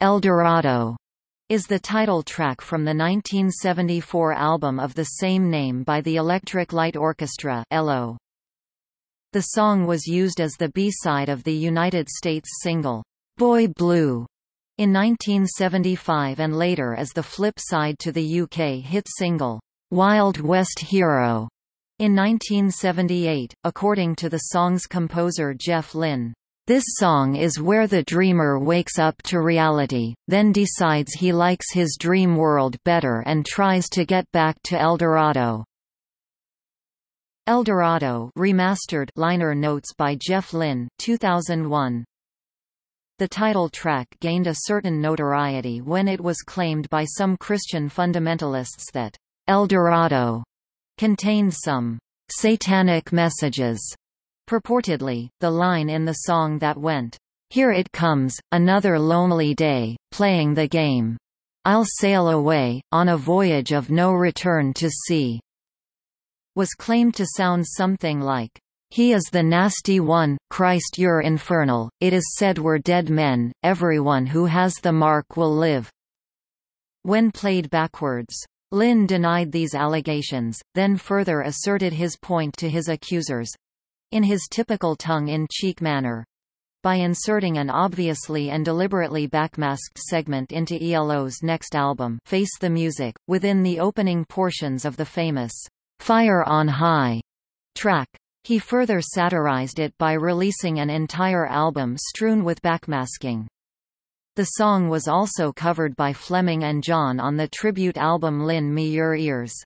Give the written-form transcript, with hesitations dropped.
Eldorado is the title track from the 1974 album of the same name by the Electric Light Orchestra (ELO). The song was used as the B-side of the United States single, Boy Blue, in 1975 and later as the flip side to the UK hit single, Wild West Hero, in 1978, according to the song's composer Jeff Lynne. This song is where the dreamer wakes up to reality, then decides he likes his dream world better and tries to get back to Eldorado. Eldorado remastered liner notes by Jeff Lynne, 2001. The title track gained a certain notoriety when it was claimed by some Christian fundamentalists that Eldorado contained some satanic messages. Purportedly, the line in the song that went, "Here it comes, another lonely day, playing the game. I'll sail away, on a voyage of no return to sea," was claimed to sound something like, "He is the nasty one, Christ you're infernal, it is said we're dead men, everyone who has the mark will live." When played backwards, Lynne denied these allegations, then further asserted his point to his accusers, in his typical tongue-in-cheek manner, by inserting an obviously and deliberately backmasked segment into ELO's next album, Face the Music, within the opening portions of the famous Fire on High track. He further satirized it by releasing an entire album strewn with backmasking. The song was also covered by Fleming and John on the tribute album Lend Me Your Ears.